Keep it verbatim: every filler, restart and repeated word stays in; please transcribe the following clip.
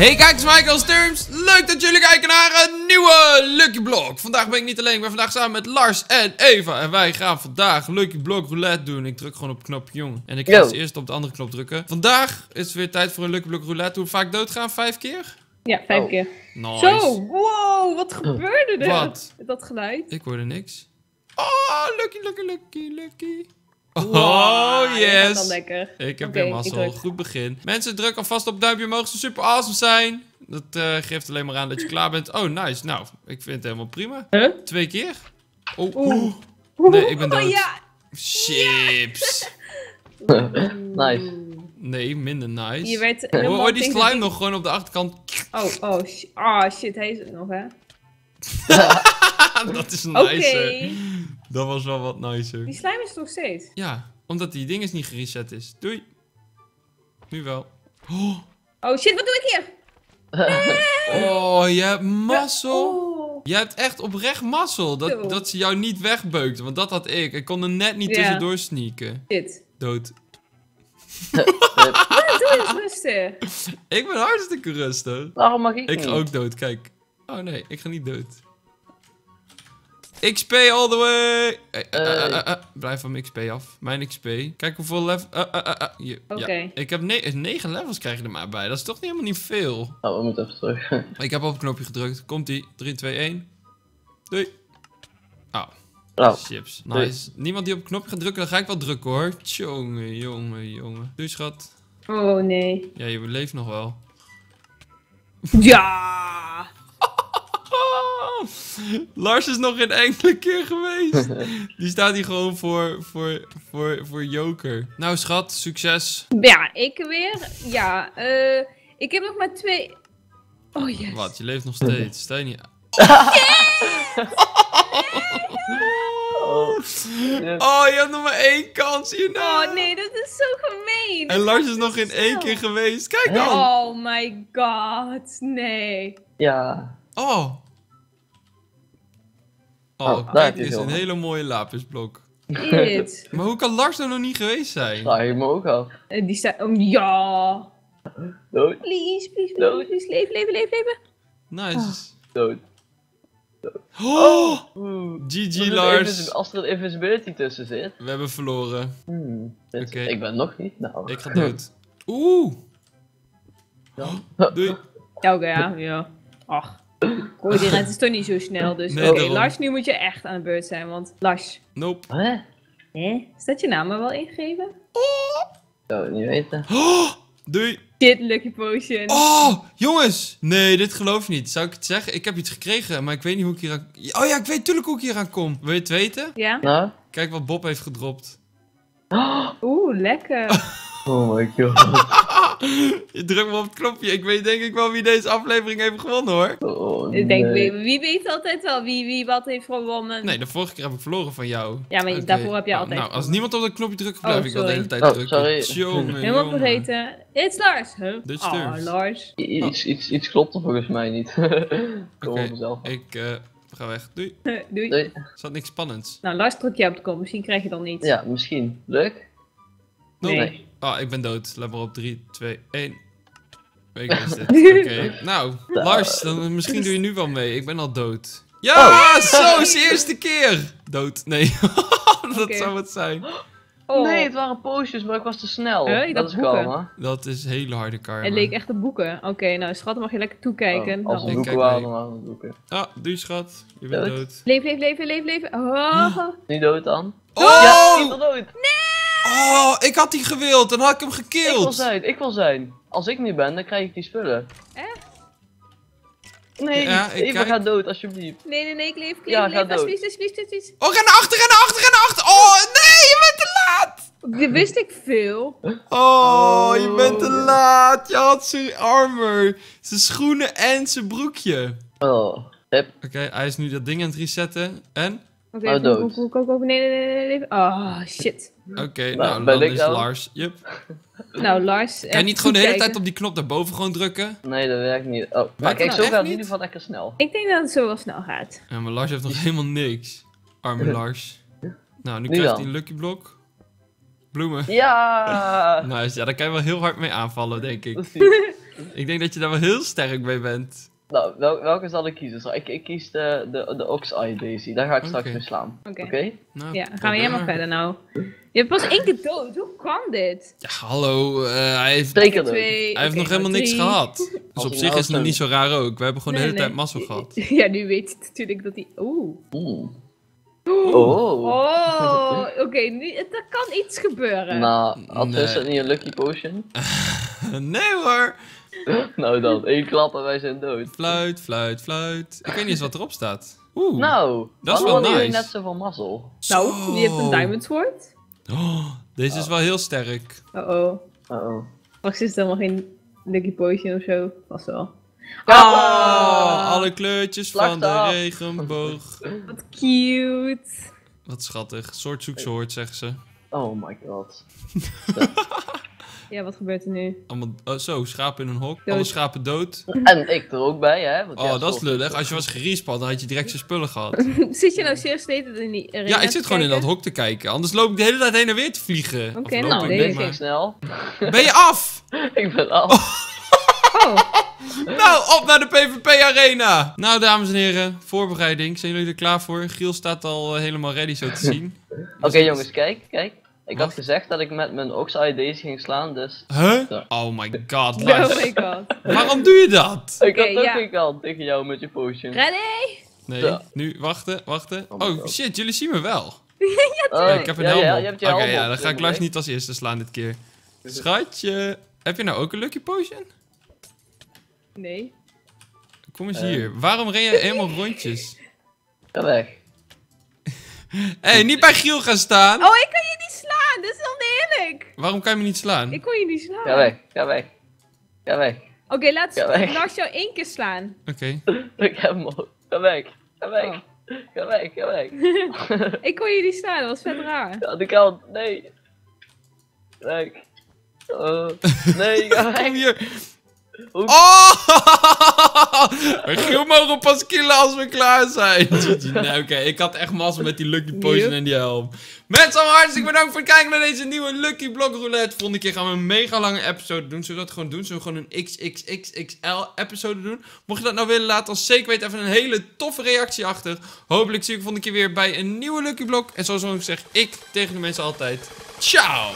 Hey kijkers, Michael Sturms. Leuk dat jullie kijken naar een nieuwe Lucky Block. Vandaag ben ik niet alleen, ik ben vandaag samen met Lars en Eva. En wij gaan vandaag Lucky Block Roulette doen. Ik druk gewoon op knop jong. En ik ga als eerste op de andere knop drukken. Vandaag is het weer tijd voor een Lucky Block Roulette. Hoe vaak doodgaan? Vijf keer? Ja, vijf oh. keer. Nice. Zo, wow, wat gebeurde er? Wat? Met dat geluid. Ik hoorde niks. Oh, lucky, lucky, lucky, lucky. Wow, oh yes! Dan lekker. Ik heb okay, weer mazzel. Goed begin. Mensen, druk alvast op duimpje omhoog. Ze super awesome zijn. Dat uh, geeft alleen maar aan dat je klaar bent. Oh, nice. Nou, ik vind het helemaal prima. Huh? Twee keer. Oh, oeh. Nee, ik ben dood. Oh, ja. Chips. Ja. Nice. Nee, minder nice. Je werd helemaal oh, oh, die slime nog gewoon op de achterkant. Oh, oh, oh shit. Hij is het nog, hè? Dat is nice. Okay. Dat was wel wat nicer. Die slime is nog steeds. Ja, omdat die ding is niet gereset is. Doei. Nu wel. Oh, oh shit, wat doe ik hier? Nee. Oh, je hebt mazzel. Oh. Je hebt echt oprecht mazzel. Dat, dat ze jou niet wegbeukte. Want dat had ik. Ik kon er net niet yeah. tussendoor sneaken. Shit. Dood. Ja, doe eens rustig. Ik ben hartstikke rustig. Waarom mag ik niet? Ik ga ook dood, kijk. Oh nee, ik ga niet dood. X P all the way! Hey, uh, uh, uh, uh. Blijf van mijn X P af. Mijn X P. Kijk hoeveel level. Uh, uh, uh, uh. Oké. Okay. Ja. Ik heb negen levels krijg je er maar bij. Dat is toch niet helemaal niet veel. Oh, we moeten even terug. Ik heb op het knopje gedrukt. Komt ie. drie, twee, één. Doei. Oh. Oh. Chips. Nice. Doei. Niemand die op het knopje gaat drukken, dan ga ik wel drukken hoor. Tjonge, jonge, jonge. Doei schat. Oh nee. Ja, je leeft nog wel. Ja! Lars is nog geen enkele keer geweest. Die staat hier gewoon voor, voor, voor, voor joker. Nou schat, succes. Ja, ik weer. Ja, uh, ik heb nog maar twee... Oh yes. Wat, je leeft nog steeds. Sta je niet... Oh, yes! Oh, je hebt nog maar één kans hierna. Oh nee, dat is zo gemeen. En Lars is nog geen één keer geweest. Kijk dan. Oh my god, nee. Ja. Oh. Oh, oh dat is een hele mooie lapisblok. It. Maar hoe kan Lars er nog niet geweest zijn? Vraag ik me ook af. Uh, die staat... Oh, ja. Dood. Please, please, please, please. Leven, leven, leven, leven. Nice. Oh. Dood. Dood. Oh. Oh. G G Lars. Als er een invisibility tussen zit. We hebben verloren. Hmm. Okay. Ik ben nog niet. Nou. Ik ga dood. Oeh. Ja. Doei. Ja, oké, ja. ja. Ach. Gooi die rent is toch niet zo snel, dus nee, oké, okay, Lars, nu moet je echt aan de beurt zijn, want Lars. Nope. Hè? Huh? Is dat je naam er wel ingegeven? Oh! Zou het niet weten. Oh, doei! Dit Lucky Potion. Oh, jongens! Nee, dit geloof je niet. Zou ik het zeggen? Ik heb iets gekregen, maar ik weet niet hoe ik hier aan... Oh ja, ik weet natuurlijk hoe ik hier aan kom. Wil je het weten? Ja. Nou? Kijk wat Bob heeft gedropt. Oeh, lekker. Oh my god. Je drukt me op het knopje. Ik weet denk ik wel wie deze aflevering heeft gewonnen hoor. Oh, nee. Ik denk, wie, wie weet altijd wel wie, wie wat heeft gewonnen. Nee, de vorige keer heb ik verloren van jou. Ja, maar okay. Daarvoor heb je altijd... Nou, nou, als niemand op dat knopje drukt, blijf oh, ik wel de hele tijd oh, drukken. Jongen, helemaal jongen. vergeten. It's Lars. Huh? Dit oh, Lars. I iets, iets, iets klopt er volgens mij niet. Oké, okay, ik uh, ga weg. Doei. Doei. Doei. Is dat niks spannends? Nou, Lars, druk je op de knop. Misschien krijg je dan niet. Ja, misschien. Leuk. Nee. nee. Ah, ik ben dood. Let maar op. drie, twee, één. Ik wist het. Oké. Nou, Lars, dan, misschien doe je nu wel mee. Ik ben al dood. Ja, oh. zo is de eerste keer. Dood. Nee. Dat okay. zou het zijn. Oh. Nee, het waren poosjes, maar ik was te snel. Huh? Dat is kalm, hè? Dat is hele harde karma. Het leek echt op boeken. Oké, okay, nou schat, mag je lekker toekijken. Oh, als we boeken waren, dan waren we boeken. Ah, doei schat. Je bent dood. dood. Leef, leef, leef, leef, leef. Oh. Nu dood dan. Oh! Ja, ik ben dood. Nee! Oh, ik had die gewild, dan had ik hem gekild. Ik wil zijn, ik wil zijn. Als ik niet ben, dan krijg ik die spullen. Echt? Nee, ja, ik Eva, ga dood, alsjeblieft. Nee, nee, nee, ik leef, ik leef, ja, ik leef. Alsjeblieft, alsjeblieft, alsjeblieft. Oh, ren naar achter, ren naar achter, ren naar achter. Oh, nee, je bent te laat. Dat wist ik veel. Oh, je bent te laat. Je had zijn armor, zijn schoenen en zijn broekje. Oh, yep. Oké, okay, hij is nu dat ding aan het resetten. En? Oké, okay, oh, dood. Koop, koop, koop. Nee, nee, nee, nee, nee. Oh, shit. Oké, okay, nou, nou dan is dan? Lars. Yep. Nou, Lars... Kan je niet gewoon de hele kijken. tijd op die knop daarboven gewoon drukken? Nee, dat werkt niet. Oh, werkt maar kijk, nou, zo gaat het in ieder geval lekker snel. Ik denk dat het zo wel snel gaat. Ja, maar Lars heeft nog helemaal niks. Arme Lars. Nou, nu, nu krijgt hij een Lucky Block. Bloemen. Ja! Nice, ja, daar kan je wel heel hard mee aanvallen, denk ik. Ik denk dat je daar wel heel sterk bij bent. Nou, wel, welke zal ik kiezen? Ik, ik kies de, de, de Ox-Eye Daisy. Daar ga ik straks okay. mee slaan. Oké. Okay. Okay? Nou, ja, dan gaan we helemaal verder nou. Je hebt pas één keer dood. Hoe kwam dit? Ja, hallo. Uh, hij heeft, Zeker twee, hij okay, heeft nog helemaal drie. niks gehad. Dus Als op zich is het nog niet zo raar ook. We hebben gewoon nee, de hele nee. tijd mazzel gehad. Ja, nu weet het natuurlijk dat hij... Oeh. Oeh. Oh. Oh. Oké, okay, nu er kan iets gebeuren. Nou, had is dat niet een lucky potion? Nee hoor. Nou dan, één klap en wij zijn dood. Fluit, fluit, fluit. Ik weet niet eens wat erop staat. Oeh, nou, dat is wel nice. Jullie net zoveel mazzel. Nou, die heeft een diamond sword. Oh, deze oh. is wel heel sterk. Oh oh. Oh oh. Wacht, is het helemaal geen lucky potion of zo? Vast wel. Oh, oh, alle kleurtjes Plakt van de af. regenboog. Wat cute. Wat schattig. Soort zoek soort, zeggen ze. Oh my god. Ja, wat gebeurt er nu? Allemaal, oh, zo, schapen in een hok. Dood. Alle schapen dood. En ik er ook bij, hè? Want oh, ja, dat is lullig. Als je was geriespad, dan had je direct zijn spullen gehad. Zit je nou serieus steeds in die arena? Ja, ik zit gewoon in dat hok te kijken. Anders loop ik de hele tijd heen en weer te vliegen. Oké, okay, nou, deze ging maar... snel. Ben je af? Ik ben af. Oh. Oh. Nou, op naar de P V P-arena! Nou, dames en heren, voorbereiding. Zijn jullie er klaar voor? Giel staat al uh, helemaal ready, zo te zien. Oké, okay, jongens, kijk, kijk. Ik Wat? had gezegd dat ik met mijn Ox-Eye Daisy ging slaan, dus... Huh? Ja. Oh my god, Lars. Oh my god. Waarom doe je dat? Ik okay, had ook geen ja. kant tegen jou met je potion. Ready? Nee, ja. nu, wachten, wachten. Oh, oh shit, jullie zien me wel. ja, uh, ik heb een ja, helm ja, Oké, okay, ja, dan ga ik Lars niet als eerste slaan dit keer. Schatje, heb je nou ook een lucky potion? Nee. Kom eens uh. hier. Waarom ren je helemaal rondjes? Ga weg. Hé, hey, niet bij Giel gaan staan. Oh, ik kan je niet slaan. Dat is oneerlijk. Waarom kan je me niet slaan? Ik kon je niet slaan. Ga weg, ga weg. Ga weg. Oké, okay, laat Lars jou één keer slaan. Oké. Okay. Ik heb hem ook. Ga weg, ga weg. Oh. Ga weg, ga weg. Ik kon je niet slaan, dat was vet raar. Ja, de kant, nee. Weg. Uh, nee, ga weg. Kom hier. Oeps. Oh! We mogen pas killen als we klaar zijn. Nee, oké, okay. ik had echt mazzel met die lucky potion en die helm. Mensen, hartstikke bedankt voor het kijken naar deze nieuwe Lucky Block Roulette. Volgende keer gaan we een mega lange episode doen. Zullen we dat gewoon doen? Zullen we gewoon een X X X X L episode doen? Mocht je dat nou willen, laat ons zeker weten even een hele toffe reactie achter. Hopelijk zie ik volgende keer weer bij een nieuwe Lucky Block. En zoals ik zeg, ik tegen de mensen altijd. Ciao!